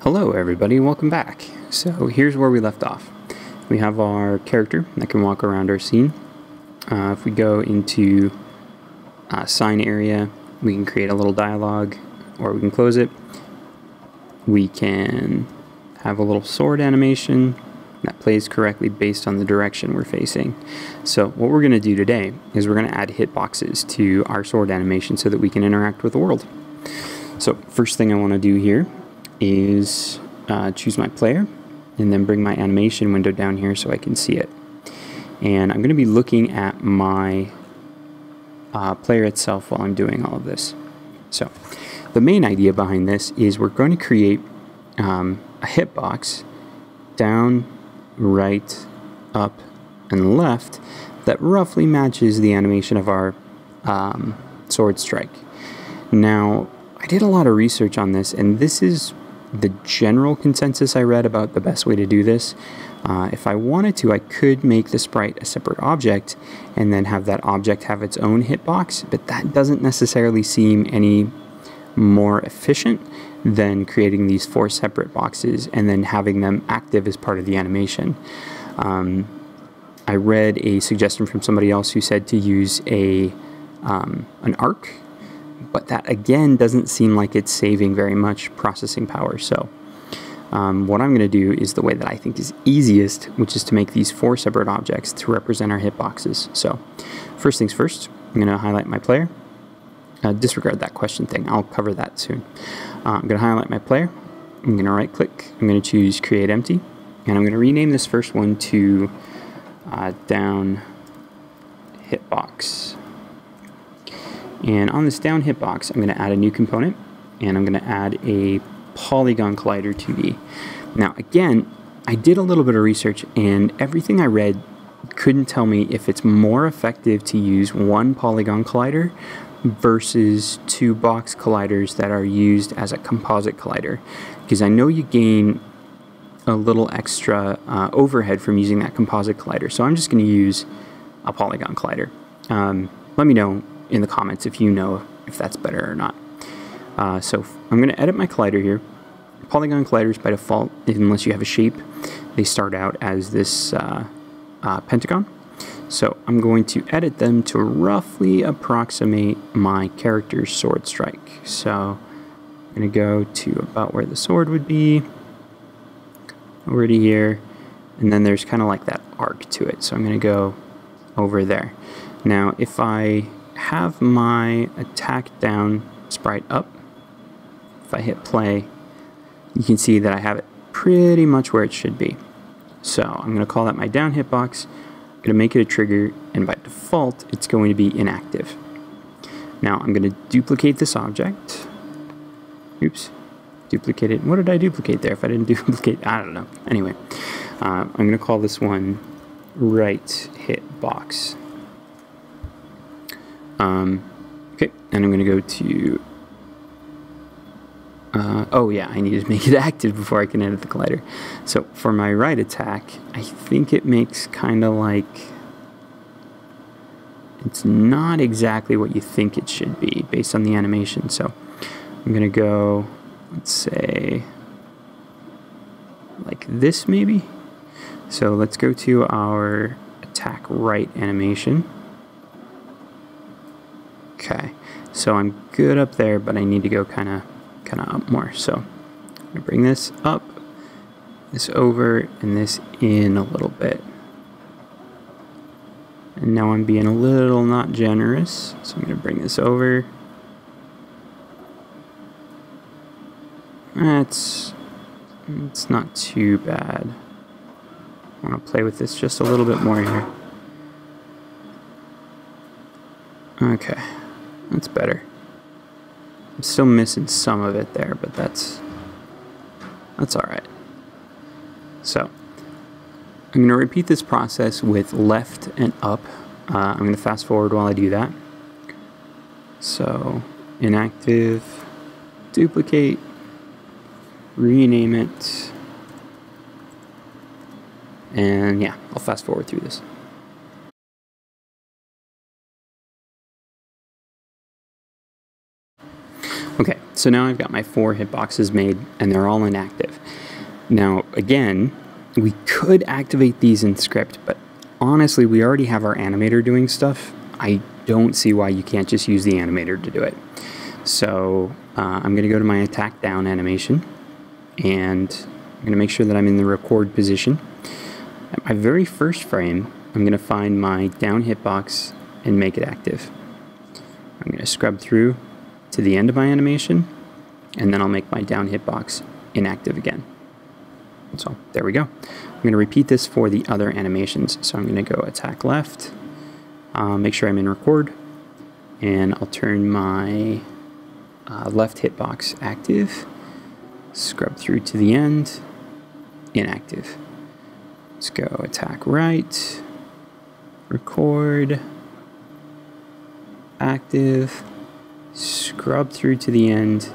Hello everybody, welcome back. So here's where we left off. We have our character that can walk around our scene. If we go into sign area, we can create a little dialogue, or we can close it. We can have a little sword animation that plays correctly based on the direction we're facing. So what we're going to do today is we're going to add hitboxes to our sword animation so that we can interact with the world. So first thing I want to do here is choose my player and then bring my animation window down here so I can see it. And I'm going to be looking at my player itself while I'm doing all of this. So the main idea behind this is we're going to create a hitbox down, right, up, and left that roughly matches the animation of our sword strike. Now, I did a lot of research on this, and this is the general consensus I read about the best way to do this. If I wanted to, I could make the sprite a separate object and then have that object have its own hitbox, but that doesn't necessarily seem any more efficient than creating these four separate boxes and then having them active as part of the animation. I read a suggestion from somebody else who said to use a an arc, but that again doesn't seem like it's saving very much processing power. So what I'm going to do is the way that I think is easiest, which is to make these four separate objects to represent our hitboxes. So first things first, I'm going to highlight my player. Disregard that question thing, I'll cover that soon. I'm going to highlight my player, I'm going to right click, I'm going to choose create empty, and I'm going to rename this first one to down hitbox. And on this down hitbox, I'm going to add a new component, and I'm going to add a polygon collider 2D. Now again, I did a little bit of research, and everything I read couldn't tell me if it's more effective to use one polygon collider versus two box colliders that are used as a composite collider, because I know you gain a little extra overhead from using that composite collider. So I'm just going to use a polygon collider. Let me know in the comments if you know if that's better or not. So I'm going to edit my collider here. Polygon colliders by default, unless you have a shape, they start out as this pentagon. So I'm going to edit them to roughly approximate my character's sword strike. So I'm going to go to about where the sword would be, over to here, and then there's kind of like that arc to it. So I'm going to go over there. Now if I have my attack down sprite up, if I hit play, you can see that I have it pretty much where it should be. So I'm going to call that my down hitbox. I'm going to make it a trigger, and by default it's going to be inactive. Now I'm going to duplicate this object. Oops, duplicate it. What did I duplicate there? If I didn't duplicate, I don't know. Anyway, I'm going to call this one right hit box. Okay, and I'm going to go to oh yeah, I need to make it active before I can edit the collider. So for my right attack, I think it makes kind of like, it's not exactly what you think it should be based on the animation. So I'm going to go, let's say, like this maybe. So let's go to our attack right animation. Okay, so I'm good up there, but I need to go kind of up more. So I'm going to bring this up, this over, and this in a little bit. And now I'm being a little not generous, so I'm going to bring this over. It's not too bad. I want to play with this just a little bit more here. Okay, that's better. I'm still missing some of it there, but that's all right. So I'm going to repeat this process with left and up. I'm going to fast forward while I do that. So inactive, duplicate, rename it, and yeah, I'll fast forward through this. Okay, so now I've got my 4 hitboxes made and they're all inactive. Now again, we could activate these in script, but honestly, we already have our animator doing stuff. I don't see why you can't just use the animator to do it. So I'm going to go to my attack down animation, and I'm going to make sure that I'm in the record position. At my very first frame, I'm going to find my down hitbox and make it active. I'm going to scrub through to the end of my animation, and then I'll make my down hitbox inactive again. So there we go. I'm going to repeat this for the other animations. So I'm going to go attack left, make sure I'm in record, and I'll turn my left hitbox active, scrub through to the end, inactive. Let's go attack right, record, active, scrub through to the end,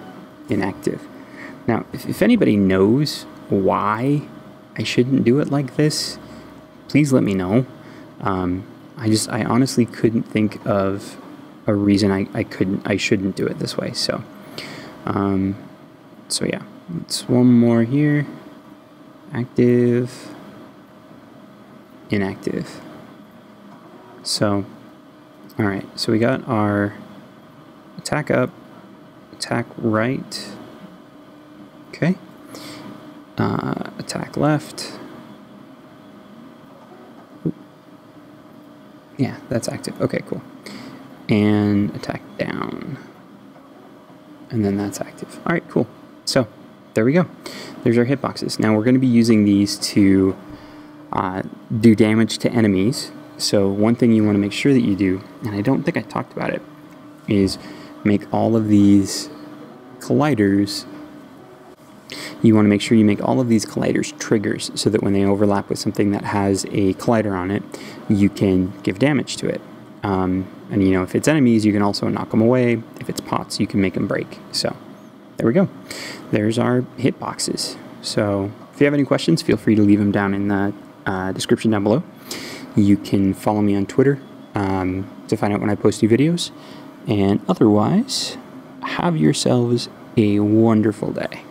inactive. Now, if anybody knows why I shouldn't do it like this, please let me know. I honestly couldn't think of a reason I shouldn't do it this way. So, yeah, it's one more here. Active, inactive. So, all right. So we got our attack up, attack right. Okay. Attack left. Yeah, that's active. Okay, cool. And attack down. And then that's active. All right, cool. So there we go. There's our hitboxes. Now we're going to be using these to do damage to enemies. So one thing you want to make sure that you do, and I don't think I talked about it, is make all of these colliders. You want to make sure you make all of these colliders triggers so that when they overlap with something that has a collider on it, you can give damage to it. And you know, if it's enemies, you can also knock them away. If it's pots, you can make them break. So there we go. There's our hitboxes. So if you have any questions, feel free to leave them down in the description down below. You can follow me on Twitter to find out when I post new videos. And otherwise, have yourselves a wonderful day.